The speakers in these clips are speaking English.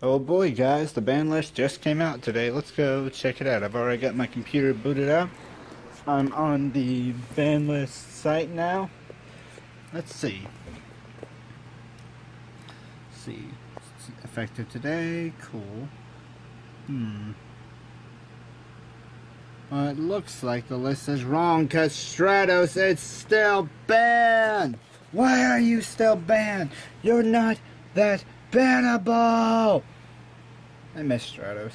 Oh boy guys, the ban list just came out today. Let's go check it out. I've already got my computer booted up. I'm on the ban list site now. Let's see. Let's see. It's effective today. Cool. Well, it looks like the list is wrong because Stratos is still banned. Why are you still banned? You're not that bannable! I miss Stratos.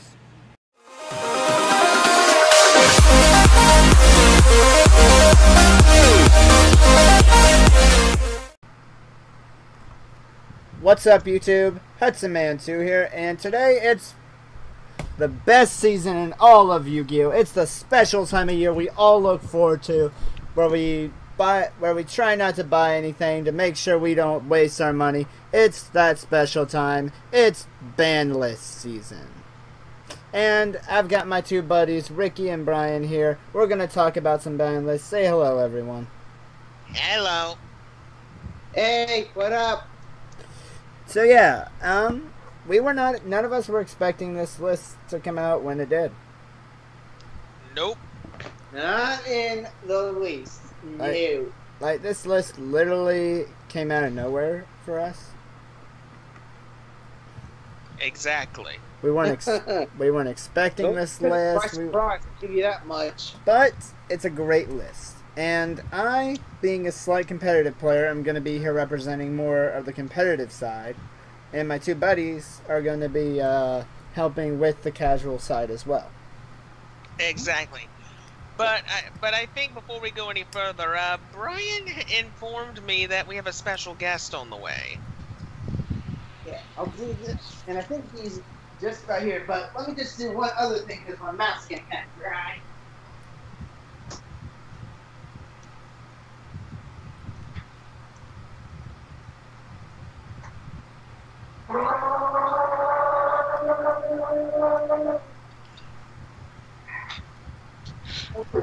What's up YouTube? Hudson Man 2 here, and today it's the best season in all of Yu-Gi-Oh! It's the special time of year we all look forward to, where we try not to buy anything to make sure we don't waste our money. It's that special time. It's ban list season. And I've got my two buddies, Ricky and Brian, here. We're going to talk about some ban lists. Say hello, everyone. Hello. Hey, what up? So yeah, we were not, none of us were expecting this list to come out when it did. Nope. Not in the least. Like, this list literally came out of nowhere for us. Exactly. We weren't expecting this list. Give you that much. But it's a great list, and I, being a slight competitive player, I'm going to be here representing more of the competitive side, and my two buddies are going to be helping with the casual side as well. Exactly. But I think before we go any further, Brian informed me that we have a special guest on the way. Yeah, I'll do this, and I think he's just about here. But let me just do one other thing because my mouth's getting kind of dry.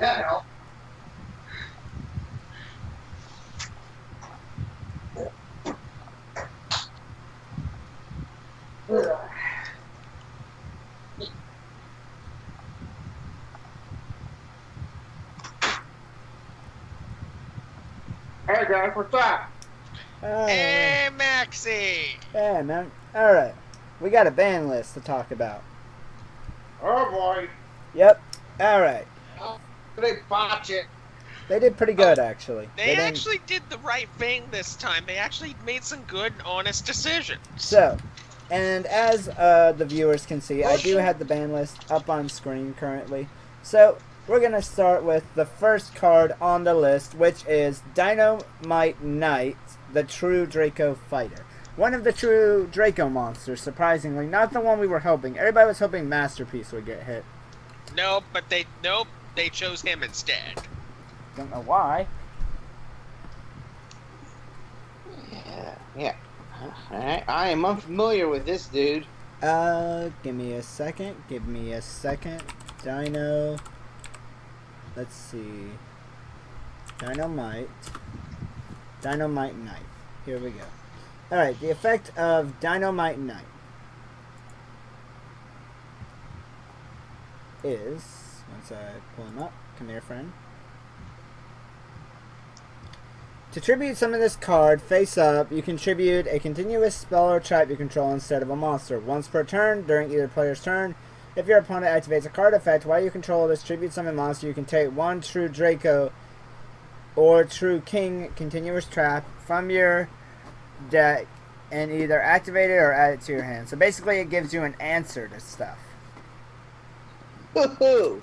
That hey guys, what's up? Hey Maxie. Hey man. All right, we got a ban list to talk about. Oh boy. Yep. All right. They botch it. They did pretty good, actually. They actually did the right thing this time. They actually made some good, honest decisions. So, and as the viewers can see, I do have the ban list up on screen currently. So, we're going to start with the first card on the list, which is Dinomight Knight, the True Draco Fighter. One of the true Draco monsters, surprisingly. Not the one we were hoping. Everybody was hoping Masterpiece would get hit. Nope, but they... Nope. They chose him instead. Don't know why. Yeah, yeah. Alright, I am unfamiliar with this dude. Give me a second. Give me a second. Dino. Let's see. Dinomight. Dinomight Knight. Here we go. Alright, the effect of Dinomight Knight is... Once I pull him up, come here, friend. To tribute some of this card, face up, you can tribute a continuous spell or trap you control instead of a monster. Once per turn, during either player's turn, if your opponent activates a card effect while you control this tribute summon monster, you can take one True Draco or True King continuous trap from your deck and either activate it or add it to your hand. So basically, it gives you an answer to stuff. Woohoo!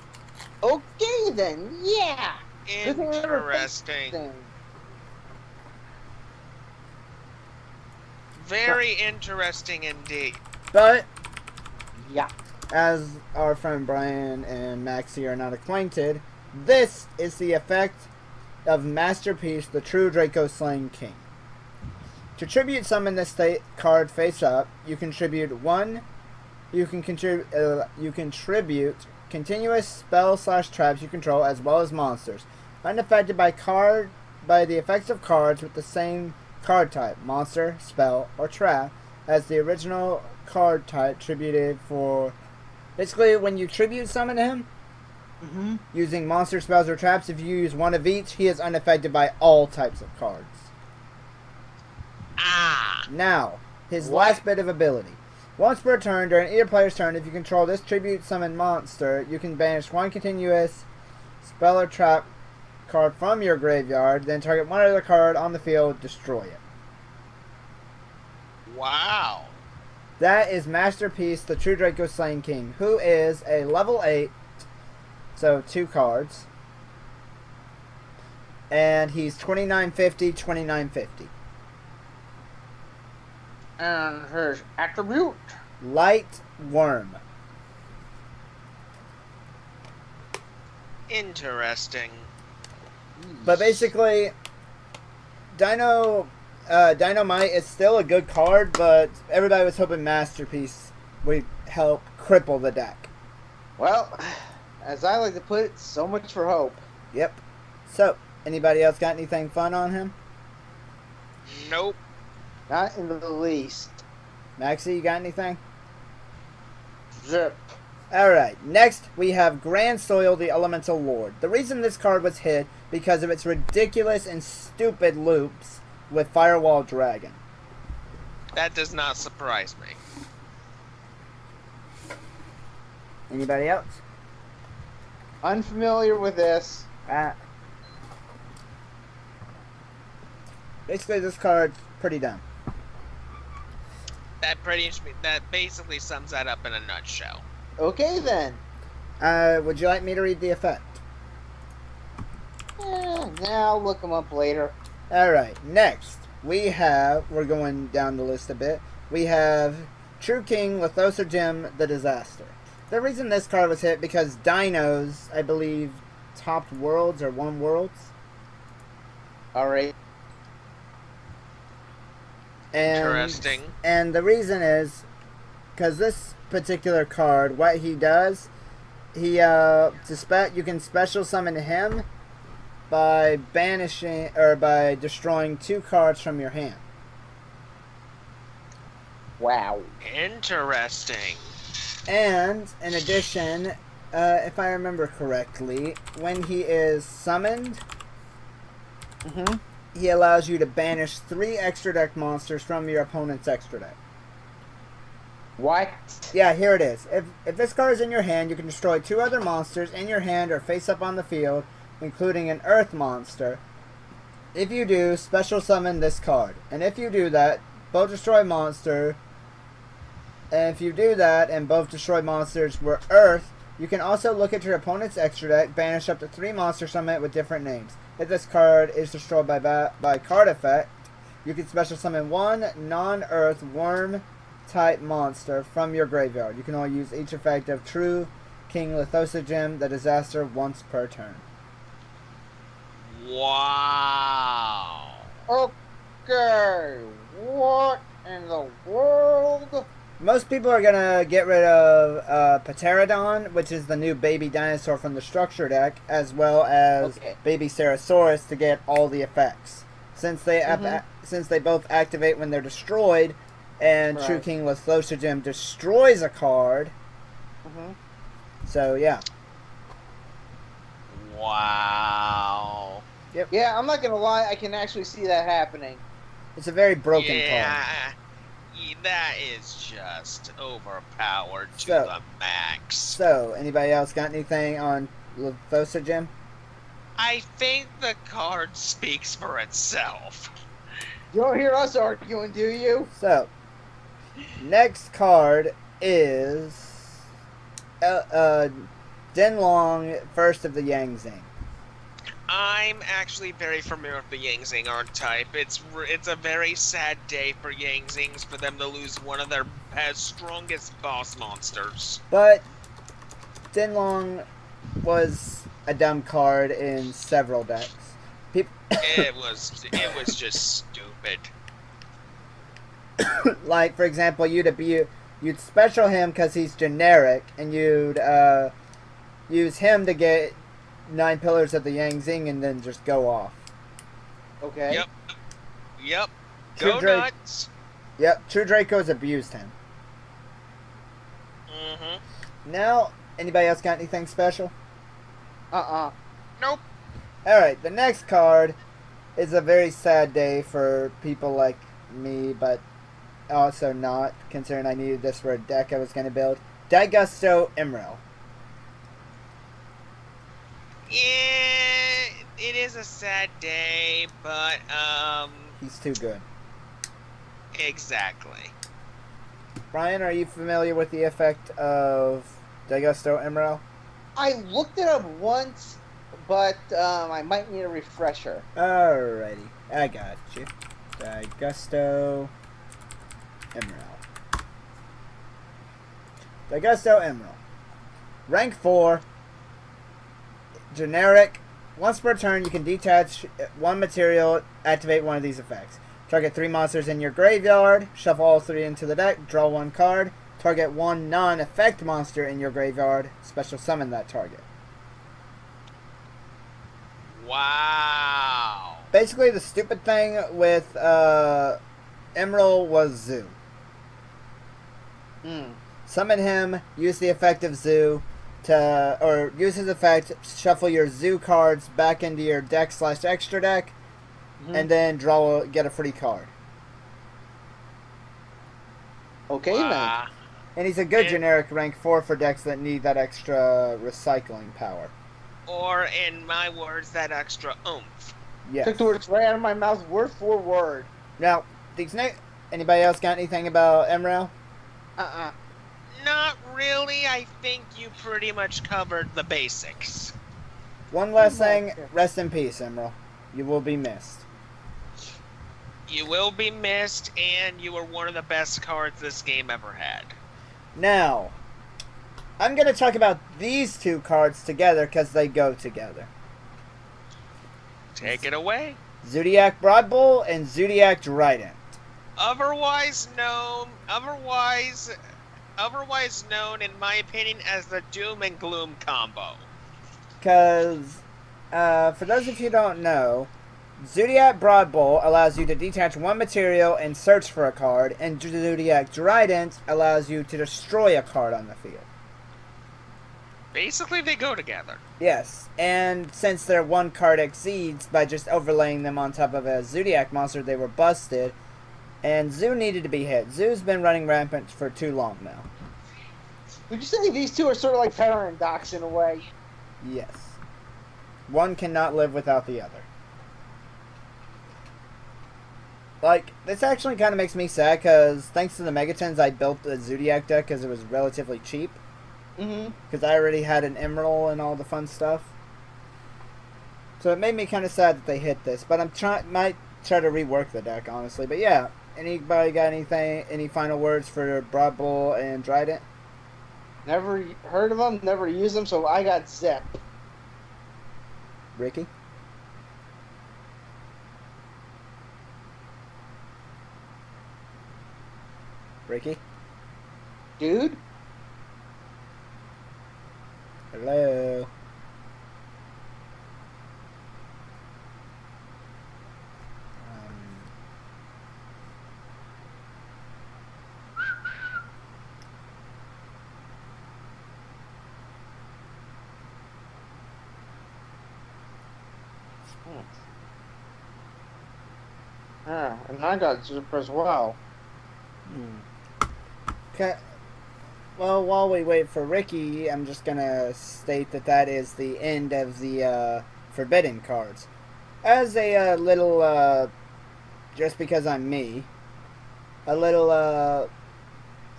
Okay then, yeah. Interesting. Very interesting indeed. But yeah, as our friend Brian and Maxie are not acquainted, this is the effect of Masterpiece, the True Draco Slain King. To tribute summon this card face up, you can tribute one. You can tribute continuous spell / traps you control, as well as monsters, unaffected by the effects of cards with the same card type, monster, spell, or trap, as the original card type tributed for... Basically, when you tribute summon him, using monster spells or traps, if you use one of each, he is unaffected by all types of cards. Ah! Now, his last bit of ability. Once per turn, during either player's turn, if you control this tribute summon monster, you can banish one continuous spell or trap card from your graveyard, then target one other card on the field, destroy it. Wow. That is Masterpiece, the True Draco Slain King, who is a level 8, so 2 cards. And he's 2950, 2950. And his attribute? Light Worm. Interesting. But basically, Dinomight is still a good card, but everybody was hoping Masterpiece would help cripple the deck. Well, as I like to put it, so much for hope. Yep. So, anybody else got anything fun on him? Nope. Not in the least. Maxie, you got anything? Zip. Alright, next we have Grand Soil, the Elemental Lord. The reason this card was hid because of its ridiculous and stupid loops with Firewall Dragon. That does not surprise me. Anybody else? Unfamiliar with this. Basically, this card's pretty dumb. That basically sums that up in a nutshell. Okay, then. Would you like me to read the effect? I'll look them up later. Alright, next, we have... We're going down the list a bit. We have True King, Lithosagym, the Disaster. The reason this card was hit because dinos, I believe, topped worlds or won worlds. Alright. Interesting. And the reason is because this particular card, what he does, he you can special summon him by banishing or by destroying 2 cards from your hand. Wow. Interesting. And in addition, if I remember correctly, when he is summoned, he allows you to banish 3 extra deck monsters from your opponent's extra deck. What? Yeah, here it is. If this card is in your hand, you can destroy 2 other monsters in your hand or face up on the field, including an earth monster. If you do, special summon this card. And if you do that, both destroy monster. And if you do that and both destroy monsters were earth, you can also look at your opponent's extra deck, banish up to 3 monsters from it with different names. If this card is destroyed by card effect, you can special summon 1 non-earth worm type monster from your graveyard. You can only use each effect of True King Lithosagym, the Disaster, once per turn. Wow. Okay. What in the world? Most people are gonna get rid of Pterodon, which is the new baby dinosaur from the structure deck, as well as baby Ceratosaurus to get all the effects. Since they since they both activate when they're destroyed, and True King Lithosagym destroys a card. So yeah. Wow. Yep. Yeah, I'm not gonna lie. I can actually see that happening. It's a very broken card. That is just overpowered to the max. So, anybody else got anything on Lithosagym? I think the card speaks for itself. You don't hear us arguing, do you? So, next card is Denglong, first of the Yang Zing. I'm actually very familiar with the Yang Zing archetype. It's a very sad day for Yang Zings for them to lose one of their strongest boss monsters. But Denglong was a dumb card in several decks. It was just stupid. Like, for example, you'd special him because he's generic, and you'd use him to get 9 pillars of the Yang Zing and then just go off. Okay. Yep. Go nuts. Yep, True Draco's abused him. Mm-hmm. Now, anybody else got anything special? Nope. Alright, the next card is a very sad day for people like me, but also not, considering I needed this for a deck I was going to build. Daigusto Emeral. Yeah, it is a sad day, but he's too good. Exactly. Brian, are you familiar with the effect of Daigusto Emeral? I looked it up once, but I might need a refresher. Alrighty, I got you. Daigusto Emeral. Daigusto Emeral. Rank 4. Generic. Once per turn, you can detach one material, activate one of these effects. Target 3 monsters in your graveyard, shuffle all 3 into the deck, draw 1 card. Target 1 non-effect monster in your graveyard, special summon that target. Wow. Basically, the stupid thing with Emeral was Zoo. Summon him, use the effect of Zoo to, or use his effect, shuffle your Zoo cards back into your deck slash extra deck, and then draw, get a free card. Okay, then. And he's a good generic rank 4 for decks that need that extra recycling power. Or, in my words, that extra oomph. Yes. Took the words right out of my mouth, word for word. Now, these anybody else got anything about Emeral? Not really. I think you pretty much covered the basics. One last thing. Rest in peace, Emeral. You will be missed. You will be missed, and you were one of the best cards this game ever had. Now, I'm going to talk about these two cards together because they go together. Take it away. Zoodiac Broadbull and Zoodiac Drident. Otherwise known, in my opinion, as the Doom and Gloom combo. Because, for those of you who don't know, Zoodiac Broadbull allows you to detach one material and search for a card, and Zoodiac Drident allows you to destroy a card on the field. Basically, they go together. Yes, and since their one card exceeds, by just overlaying them on top of a Zoodiac monster, they were busted, and Zoo needed to be hit. Zoo's been running rampant for too long now. Would you say these two are sort of like parent docs in a way? Yes. One cannot live without the other. Like, this actually kind of makes me sad, because thanks to the Megatons, I built a Zoodiac deck because it was relatively cheap. Because I already had an Emeral and all the fun stuff. So it made me kind of sad that they hit this, but I'm might try to rework the deck, honestly. But yeah, anybody got anything, any final words for Broadbull and Drident? Never heard of them, never used them, so I got zip. Ricky? Ricky? Dude? Hello? Yeah, and I got zip as well. Well, while we wait for Ricky, I'm just going to state that that is the end of the forbidden cards. As a little, just because I'm me, a little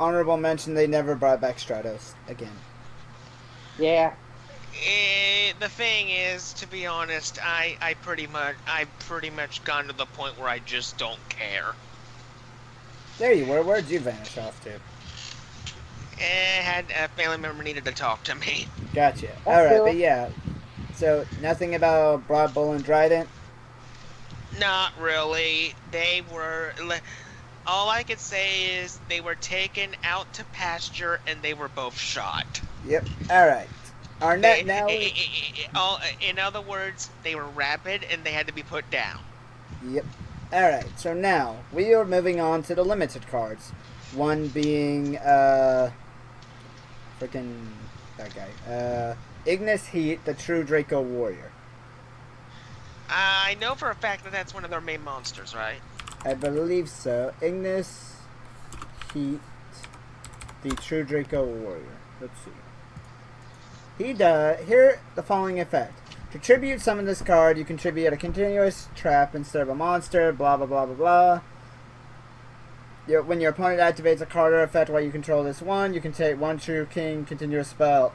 honorable mention, they never brought back Stratos again. Yeah. The thing is, to be honest, I've pretty much gone to the point where I just don't care. There you were. Where'd you vanish off to? Had a family member needed to talk to me. Gotcha. Alright, but yeah. So, nothing about Broadbull and Drident? Not really. They were... All I could say is they were taken out to pasture and they were both shot. Yep. Alright. In other words, they were rabid and they had to be put down. Yep. Alright, so now we are moving on to the limited cards. One being, freaking that guy. Ignis Heat, the True Draco Warrior. I know for a fact that that's one of their main monsters, right? I believe so. Ignis Heat, the True Draco Warrior. Let's see. He does. Here, the following effect. To tribute summon this card, you can tribute a continuous trap instead of a monster, blah, blah, blah, blah, blah. When your opponent activates a card or effect while you control this one, you can take one True King continuous spell.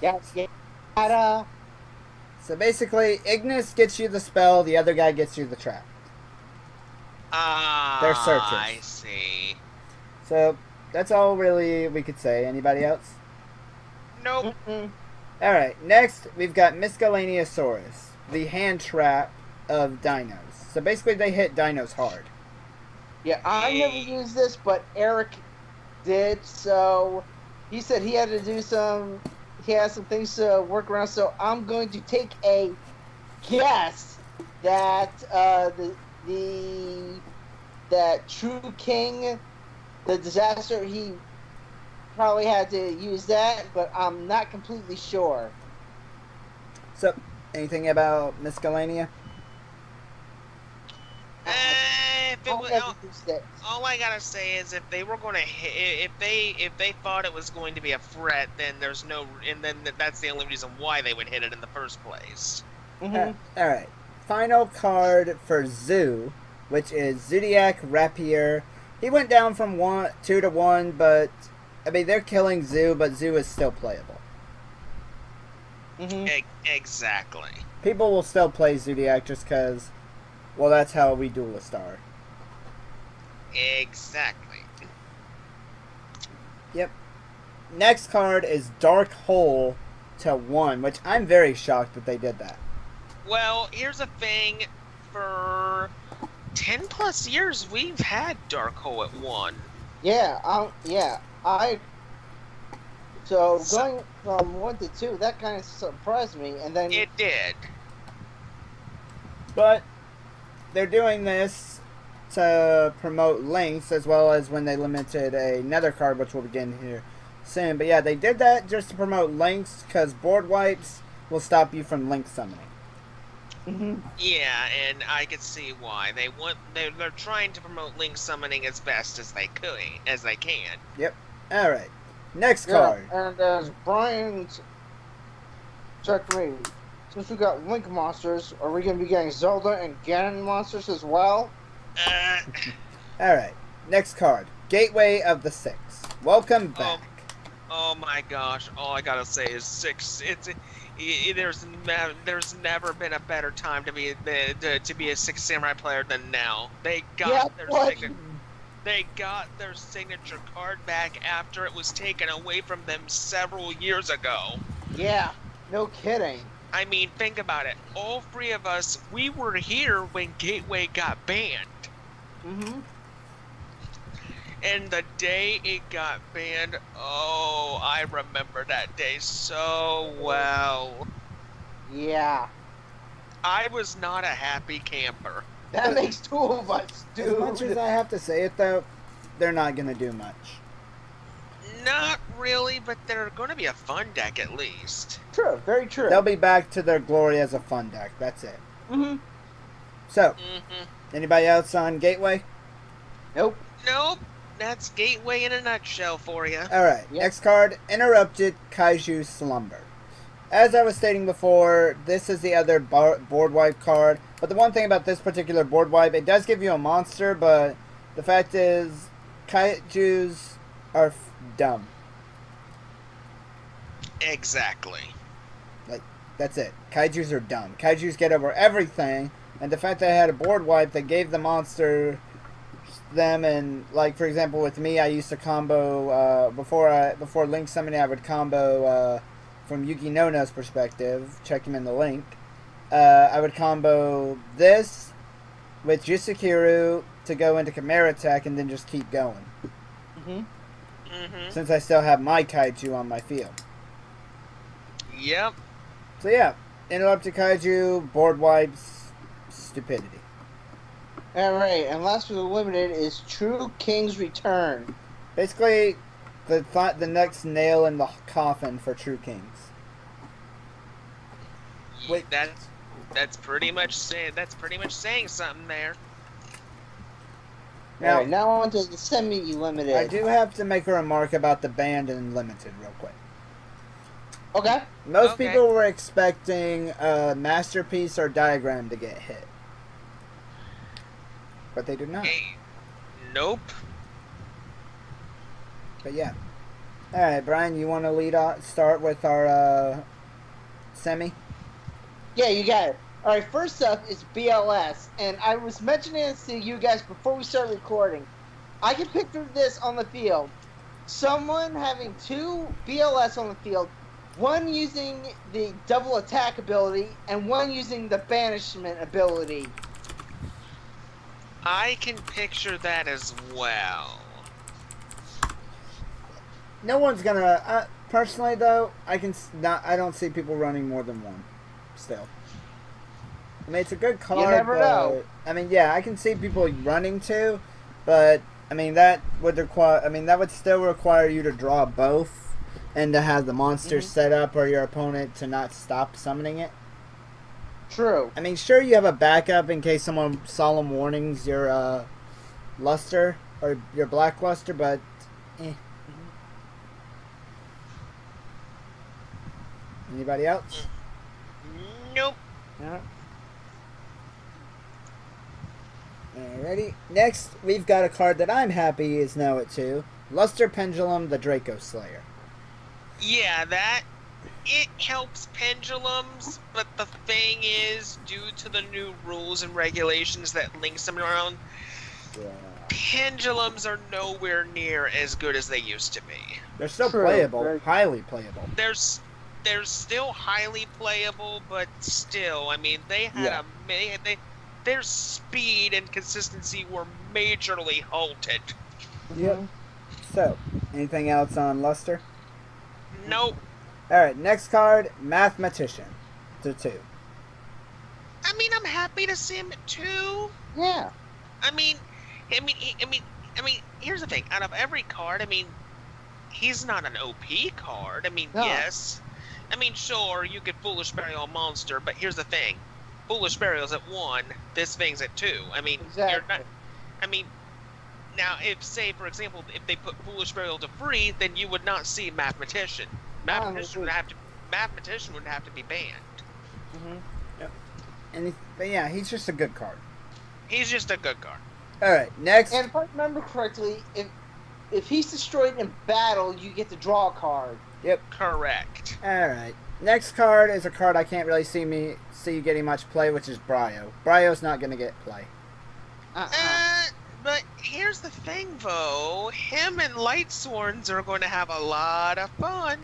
Yes, yeah. So basically, Ignis gets you the spell, the other guy gets you the trap. Ah, they're searchers. I see. So, that's all really we could say. Anybody else? Nope. Mm-mm. Alright, next we've got Miscellaneousaurus, the hand trap of dinos. So basically they hit dinos hard. Yeah, I never used this, but Eric did, so he said he had to do some, he had some things to work around, so I'm going to take a guess that that True King, the Disaster, he probably had to use that, but I'm not completely sure. So, anything about Miscellanea? All I gotta say is, if they were going to hit, if they thought it was going to be a threat, then there's no, and then that's the only reason why they would hit it in the first place. Mm-hmm. All right, final card for Zoo, which is Zoodiac Rapier. He went down from 2 to 1, but I mean, they're killing Zoo, but Zoo is still playable. Mm-hmm. Exactly. People will still play Zoodiac just because, well, that's how we duelists are. Exactly. Yep. Next card is Dark Hole to 1, which I'm very shocked that they did that. Well, here's the thing. For 10+ years, we've had Dark Hole at 1. Yeah, So going from 1 to 2, that kind of surprised me, and then it did. But they're doing this to promote links, as well as when they limited another card, which will begin here soon. But yeah, they did that just to promote links, because board wipes will stop you from link summoning. Mm-hmm. Yeah, and I could see why they want. They're trying to promote link summoning as best as they could, as they can. Yep. All right, next card. And as Brian's checked me, since we got Link monsters, are we going to be getting Zelda and Ganon monsters as well? All right, next card. Gateway of the Six. Welcome back. Oh my gosh! All I gotta say is Six. There's never been a better time to be a Six Samurai player than now. They got They got their signature card back after it was taken away from them several years ago. Yeah, no kidding. I mean, think about it. All three of us, we were here when Gateway got banned. Mm-hmm. And the day it got banned, oh, I remember that day so well. Yeah. I was not a happy camper. That makes two of us, dude. As much as I have to say it, though, they're not going to do much. Not really, but they're going to be a fun deck at least. True, very true. They'll be back to their glory as a fun deck. That's it. Mm-hmm. So, anybody else on Gateway? Nope. Nope. That's Gateway in a nutshell for you. All right, next card, Interrupted Kaiju Slumber. As I was stating before, this is the other board wipe card. But the one thing about this particular board wipe, it does give you a monster, but the fact is, kaijus are dumb. Exactly. Like, that's it. Kaijus are dumb. Kaijus get over everything, and the fact that I had a board wipe that gave the monster them, and like, for example, with me, I used to combo, before Link Summoning, I would combo, from Yuki Nono's perspective, check him in the link, I would combo this with Yusakiru to go into Chimera Attack and then just keep going. Since I still have my Kaiju on my field. Yep. So yeah, Interrupted Kaiju, board wipes, stupidity. Alright, and last but eliminated is True King's return. Basically, the next nail in the coffin for True Kings. Wait, that's pretty much saying something there. Now, right, now on to the semi-limited. I do have to make a remark about the banned and limited real quick. Okay. Most people were expecting Masterpiece or Diagram to get hit. But they did not. Hey, nope. But yeah. Alright, Brian, you want to start with our semi? Yeah, you got it. Alright, first up is BLS, and I was mentioning this to you guys before we started recording. I can picture this on the field. Someone having two BLS on the field, one using the double attack ability, and one using the banishment ability. I can picture that as well. No one's gonna, personally though, I don't see people running more than one, still. I mean, it's a good card. You never know. I mean, yeah, I can see people running two, but I mean that would still require you to draw both and to have the monster set up or your opponent to not stop summoning it. True. I mean, sure, you have a backup in case someone solemn warnings your luster or your black luster, but eh. Anybody else? Nope. No. Alrighty. Next, we've got a card that I'm happy is now at 2. Luster Pendulum, the Draco Slayer. Yeah, it helps pendulums, but the thing is, due to the new rules and regulations that links them around, pendulums are nowhere near as good as they used to be. They're still playable, highly playable. They're still highly playable, but still, I mean, they had their speed and consistency were majorly halted. Yep. So, anything else on Luster? Nope. Alright, next card, Mathematician. To 2. I mean, I'm happy to see him at 2. Yeah. I mean, here's the thing. Out of every card, I mean, he's not an OP card. I mean, yes. I mean, sure, you could Foolish Burial monster, but here's the thing. Foolish Burial's at 1, this thing's at 2. I mean, exactly. You're not, I mean, now if, say, for example, if they put Foolish Burial to 3, then you would not see Mathematician. Mathematician would have to be banned. Yep. And but yeah, he's just a good card. He's just a good card. All right, next. And if I remember correctly, if he's destroyed in battle, you get to draw a card. Yep. Correct. All right. Next card is a card I can't really see getting much play, which is Brio. Brio's not going to get play. But here's the thing, though. Him and Lightsworns are going to have a lot of fun.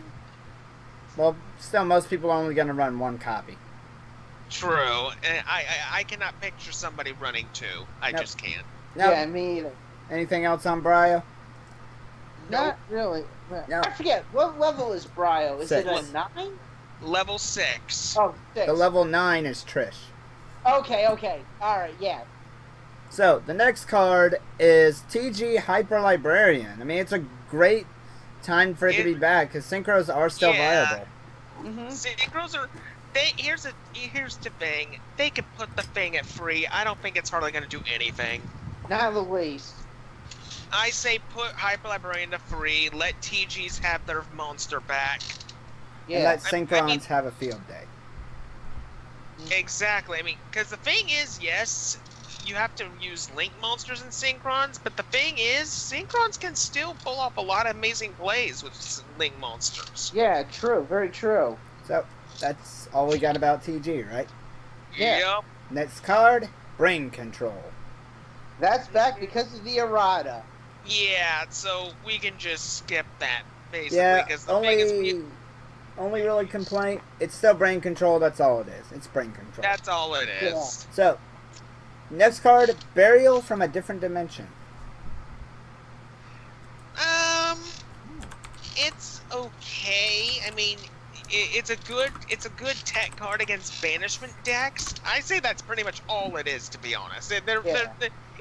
Well, still, most people are only going to run one copy. True. And I cannot picture somebody running two. I just can't. Nope. Yeah, me either. Anything else on Brio? Not really. No. I forget. What level is Brio? Is it a 9? Level 6. Oh, 6. The level 9 is Trish. Okay. Alright, yeah. So, the next card is TG Hyper Librarian. I mean, it's a great time for it to be back, because Synchros are still viable. Synchros are... Here's the thing. They could put the thing at 3. I don't think it's hardly going to do anything. Not the least. I say put Hyper Librarian to 3, let TGs have their monster back. Yeah. And let Synchrons have a field day. Exactly. I mean, because the thing is, yes, you have to use Link monsters and Synchrons, but the thing is, Synchrons can still pull off a lot of amazing plays with Link monsters. Yeah, true. Very true. So, that's all we got about TG, right? Yeah. Yep. Next card, Brain Control. That's back because of the errata. Yeah, so we can just skip that, basically. Yeah, only really complaint, it's still Brain Control, that's all it is. It's Brain Control. That's all it is. Yeah. So, next card, Burial from a Different Dimension. It's okay. I mean, it's a good tech card against banishment decks. I say that's pretty much all it is, to be honest.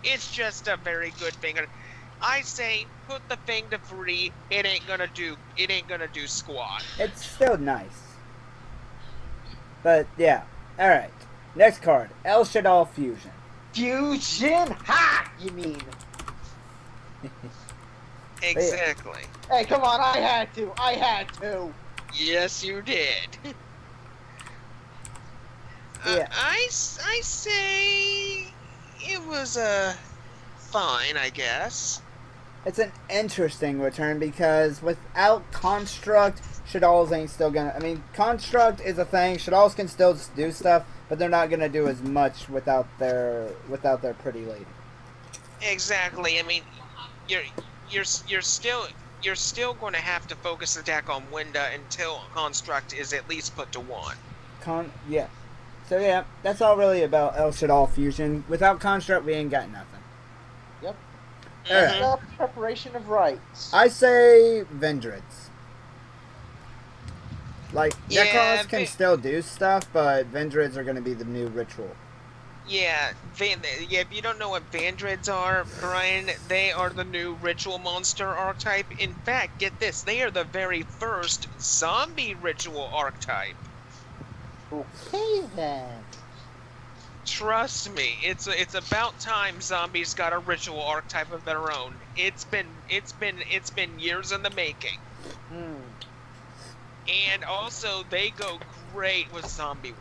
It's just a very good thing. I say put the thing to free. It ain't gonna do squat. It's still nice. But yeah, all right. Next card, El Shaddoll Fusion. Fusion, ha! You mean? Exactly. Hey, come on! I had to. Yes, you did. Yeah. I say it was fine, I guess. It's an interesting return because without Construct, Shaddolls ain't still gonna... I mean, Construct is a thing. Shaddolls can still do stuff, but they're not gonna do as much without their pretty lady. Exactly. I mean, you're still going to have to focus the deck on Winda until Construct is at least put to one. Yeah. So yeah, that's all really about El Shaddoll Fusion. Without Construct, we ain't got nothing. Yep. Mm-hmm. All right. Preparation of rights. I say Vendreds. Like, Necrons can still do stuff, but Vendreds are going to be the new ritual. Yeah, if you don't know what Vendreds are, Brian, they are the new ritual monster archetype. In fact, get this, they are the very first zombie ritual archetype. Okay then. Trust me, it's about time zombies got a ritual archetype of their own. It's been years in the making. Mm. And also, they go great with Zombie World.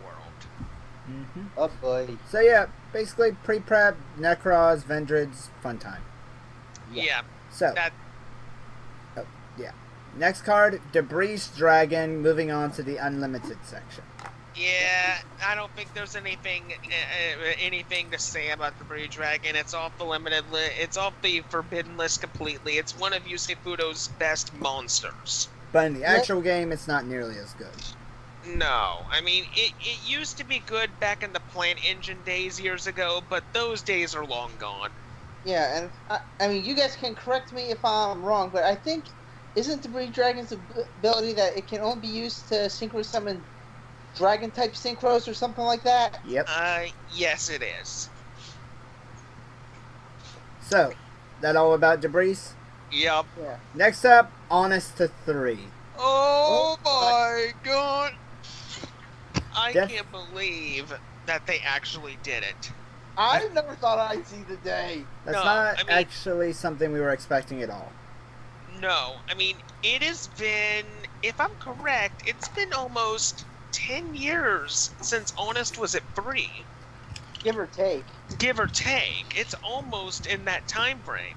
Mm-hmm. Oh boy. So yeah, basically pre-prep, Necros, Vendrids, fun time. Yeah. So that... Oh, yeah. Next card, Debris Dragon, moving on to the unlimited section. Yeah, I don't think there's anything to say about Debris Dragon. It's off the limited list. It's off the forbidden list completely. It's one of Yusei Fudo's best monsters. But in the actual game, it's not nearly as good. No, I mean, it used to be good back in the Plant Engine days years ago, but those days are long gone. Yeah, and I mean, you guys can correct me if I'm wrong, but I think, isn't Debris Dragon's ability that it can only be used to synchro summon dragon-type synchros or something like that? Yep. Yes, it is. So, that all about Debris? Yep. Yeah. Next up, Honest to 3. Oh my god! I can't believe that they actually did it. I never thought I'd see the day. That's not actually something we were expecting at all. No, I mean, it has been, if I'm correct, it's been almost 10 years since Honest was at 3. Give or take. Give or take. It's almost in that time frame.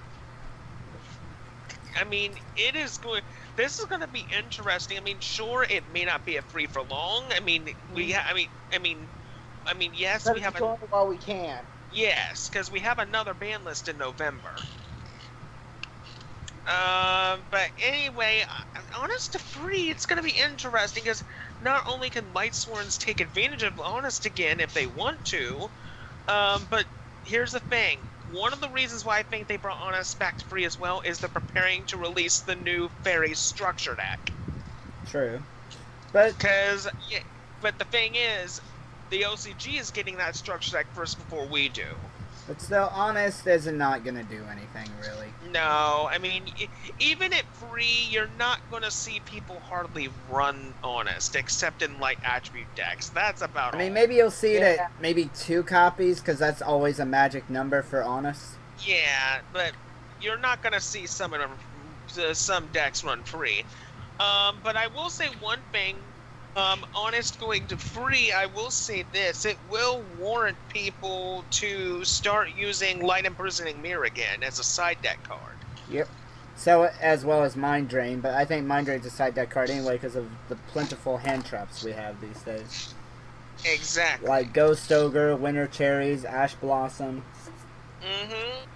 I mean, it is going... This is going to be interesting. I mean, sure, it may not be a free for long. I mean, yes, we have it while we can. Yes, because we have another ban list in November. But anyway, Honest to free, it's going to be interesting because not only can Lightsworns take advantage of Honest again if they want to, but here's the thing. One of the reasons why I think they brought Honest back to free as well is they're preparing to release the new Fairy Structure deck. True. But the thing is, the OCG is getting that Structure deck first before we do. But still, Honest isn't not going to do anything, really. No, I mean, even at free, you're not going to see people hardly run Honest, except in light attribute decks. That's about all. I mean, maybe you'll see it at maybe 2 copies, because that's always a magic number for Honest. Yeah, but you're not going to see some decks run free. But I will say one thing. Honest going to free, I will say this, it will warrant people to start using Light Imprisoning Mirror again as a side deck card. Yep. So, as well as Mind Drain, but I think Mind Drain's a side deck card anyway because of the plentiful hand traps we have these days. Exactly. Like Ghost Ogre, Winter Cherries, Ash Blossom. Mm-hmm.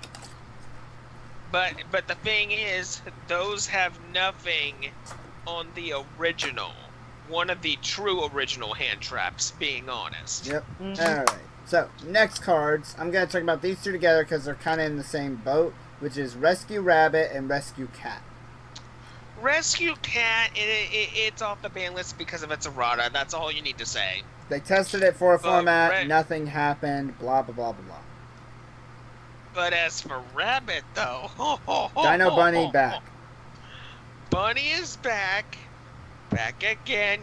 But the thing is, those have nothing on the original. One of the true original hand traps, being honest. Yep. Mm-hmm. All right. So, next cards. I'm going to talk about these two together because they're kind of in the same boat, which is Rescue Rabbit and Rescue Cat. Rescue Cat, it's off the ban list because of its errata. That's all you need to say. They tested it for a format, nothing happened, blah, blah, blah, blah, blah. But as for Rabbit, though... Dino Bunny back. Bunny is back. Back again.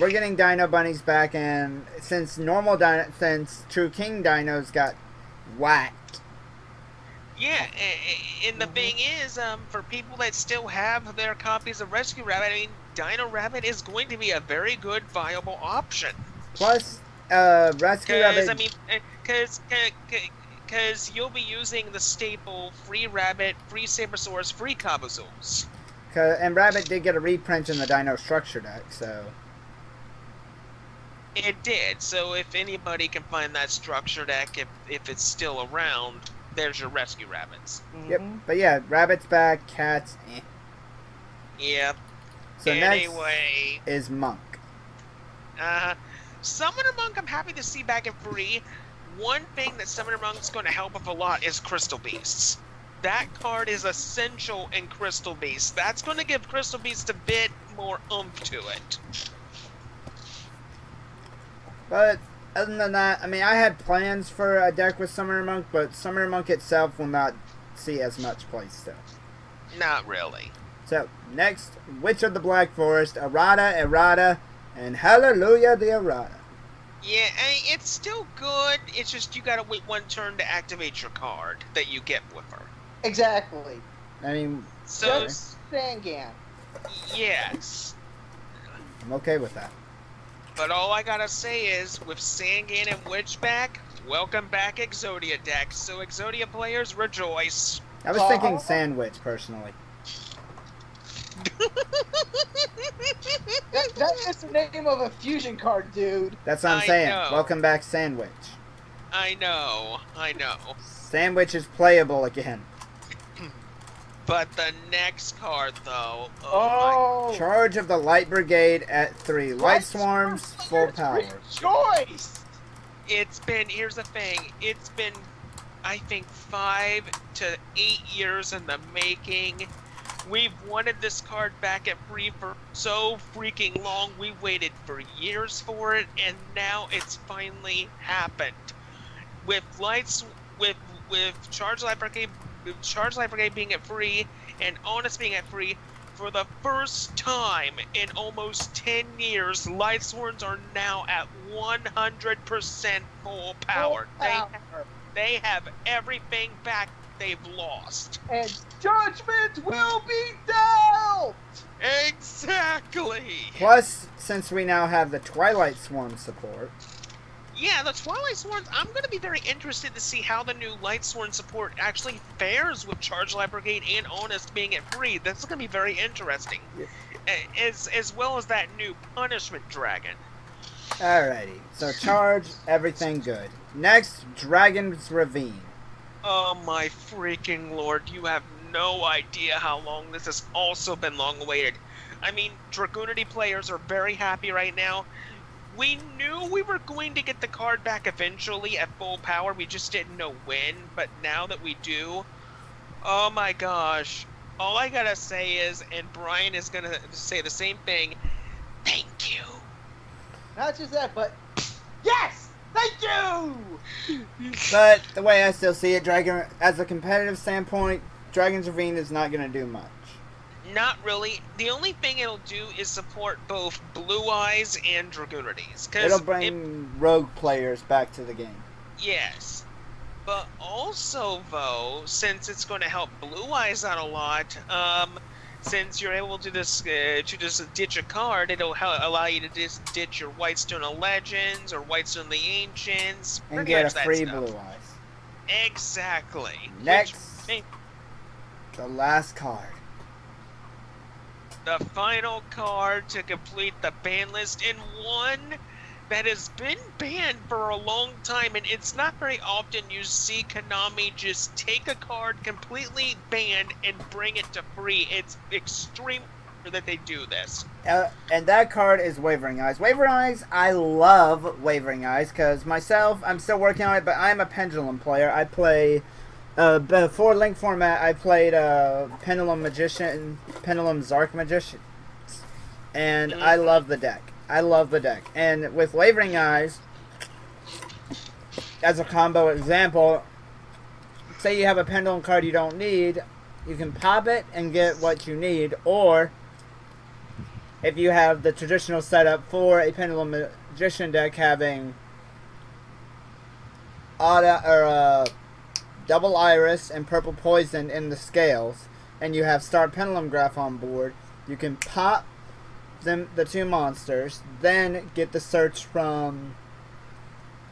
We're getting Dino Bunnies back, and since normal since True King Dinos got whacked. Yeah, and the thing is, for people that still have their copies of Rescue Rabbit, I mean, Dino Rabbit is going to be a very good, viable option. Plus, Rescue Rabbit... Because you'll be using the staple free Rabbit, free Sabersaurus, free Kabazools. And Rabbit did get a reprint in the Dino Structure deck, so... It did, so if anybody can find that Structure deck, if it's still around, there's your Rescue Rabbits. Mm-hmm. Yep, but yeah, Rabbit's back, Cat's eh. Yep. So anyway, next is Monk. Summoner Monk I'm happy to see back in free. One thing that Summoner Monk's going to help with a lot is Crystal Beasts. That card is essential in Crystal Beasts. That's going to give Crystal Beasts a bit more oomph to it. But other than that, I mean, I had plans for a deck with Summoner Monk, but Summoner Monk itself will not see as much play still. Not really. So, next, Witch of the Black Forest, Errata, Errata, and Hallelujah the Errata. Yeah, I mean, it's still good, it's just you gotta wait one turn to activate your card that you get with her. Exactly. I mean... So... Sangan. Yes. I'm okay with that. But all I gotta say is, with Sangan and Witch back, welcome back Exodia deck, so Exodia players rejoice. I was thinking Sandwich, personally. That is the name of a fusion card, dude. That's what I'm saying. Know. Welcome back, Sandwich. I know. I know. Sandwich is playable again. But the next card, though. Oh! Charge of the Light Brigade at 3. Lightsworns, full power. Rejoice! It's been, here's the thing, it's been, I think, 5 to 8 years in the making. We've wanted this card back at free for so freaking long. We waited for years for it, and now it's finally happened. With lights, with Charge Light Brigade being at free, and Honest being at free, for the first time in almost 10 years, Lightsworns are now at 100% full power. They have everything back they've lost. And judgment will be dealt! Exactly! Plus, since we now have the Twilight Swarm support... Yeah, the Twilight Swarms, I'm going to be very interested to see how the new Lightsworn support actually fares with Charge Light Brigade and Honest being at free. That's going to be very interesting. Yeah. As well as that new Punishment Dragon. Alrighty, so Charge, everything good. Next, Dragon's Ravine. Oh my freaking lord, you have no idea how long this has also been long awaited. I mean, Dragoonity players are very happy right now. We knew we were going to get the card back eventually at full power, we just didn't know when, but now that we do, oh my gosh. All I gotta say is, and Brian is gonna say the same thing, thank you. Not just that, but yes! Thank you! But the way I still see it, Dragon, as a competitive standpoint, Dragon's Ravine is not going to do much. Not really. The only thing it'll do is support both Blue Eyes and Dragoonities. It'll bring rogue players back to the game. Yes. But also, though, since it's going to help Blue Eyes out a lot, since you're able to just ditch a card, it'll allow you to just ditch your Whitestone of Legends or Whitestone of the Ancients. And get a free Blue Eyes. Exactly. Next, the last card. The final card to complete the ban list, in one that has been banned for a long time, and it's not very often you see Konami just take a card completely banned and bring it to free. It's extreme that they do this. And that card is Wavering Eyes. Wavering Eyes, I love Wavering Eyes, because myself, I'm still working on it, but I'm a Pendulum player. I play Before Link format, I played Pendulum Magician, Pendulum Zark Magician, and I love the deck. I love the deck. And with Wavering Eyes, as a combo example, say you have a Pendulum card you don't need, you can pop it and get what you need, or if you have the traditional setup for a Pendulum Magician deck having auto, or Double Iris and Purple Poison in the scales, and you have Star Pendulum Graph on board, you can pop them, the two monsters, then get the search from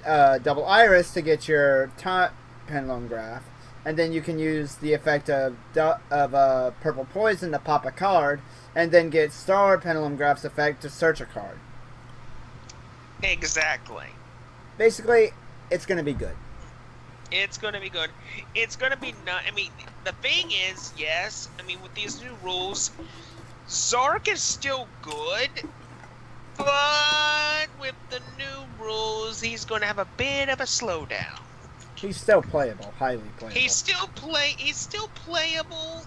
Double Iris to get your top Pendulum Graph, and then you can use the effect of Purple Poison to pop a card, and then get Star Pendulum Graph's effect to search a card. Exactly. Basically, it's going to be good. It's going to be good. It's going to be not. I mean, the thing is, yes, I mean, with these new rules, Zark is still good, but with the new rules, he's going to have a bit of a slowdown. He's still playable, highly playable. He's still playable,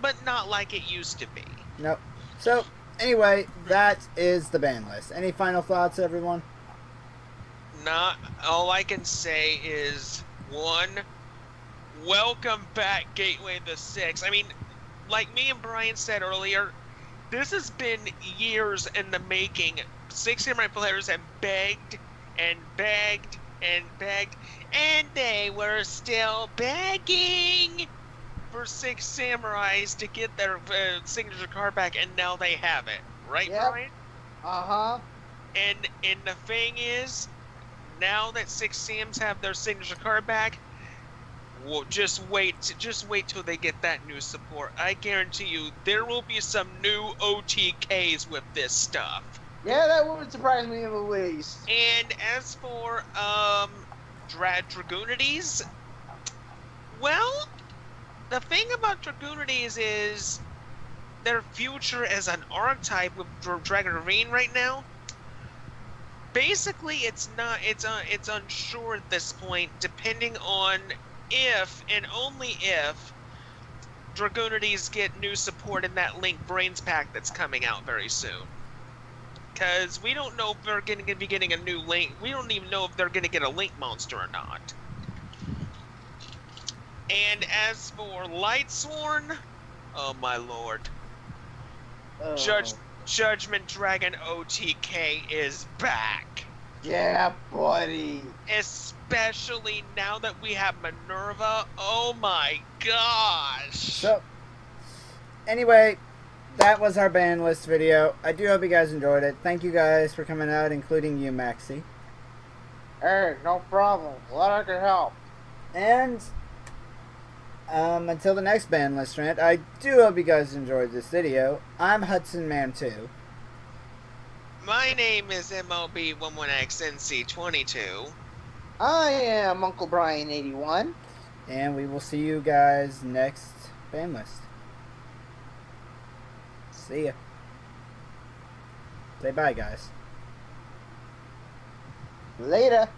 but not like it used to be. Nope. So, anyway, that is the ban list. Any final thoughts, everyone? Not. All I can say is, one, welcome back, Gateway of the Six. I mean, like me and Brian said earlier, this has been years in the making. Six Samurai players have begged and begged and begged, and they were still begging for Six Samurais to get their signature card back, and now they have it. Right, yep. Brian? Uh-huh. And the thing is, now that Six Sams have their signature card back, well, just wait till they get that new support. I guarantee you, there will be some new OTKs with this stuff. Yeah, that wouldn't surprise me in the least. And as for Dragoonities, well, the thing about Dragoonities is their future as an archetype with Dragoonine right now. Basically, it's not. It's unsure at this point, depending on if and only if Dragoonities get new support in that Link Brains pack that's coming out very soon. Because we don't know if they're going to be getting a new Link. We don't even know if they're going to get a Link monster or not. And as for Lightsworn, oh my lord, oh. Judgment Dragon OTK is back. Yeah, buddy. Especially now that we have Minerva. Oh my gosh. So, anyway, that was our ban list video. I do hope you guys enjoyed it. Thank you guys for coming out, including you, Maxie. Hey, no problem. Glad I could help. And until the next ban list rant, I do hope you guys enjoyed this video. I'm Hudson Man 2. My name is MLB11XNC22. I am Uncle Brian81. And we will see you guys next ban list. See ya. Say bye, guys. Later.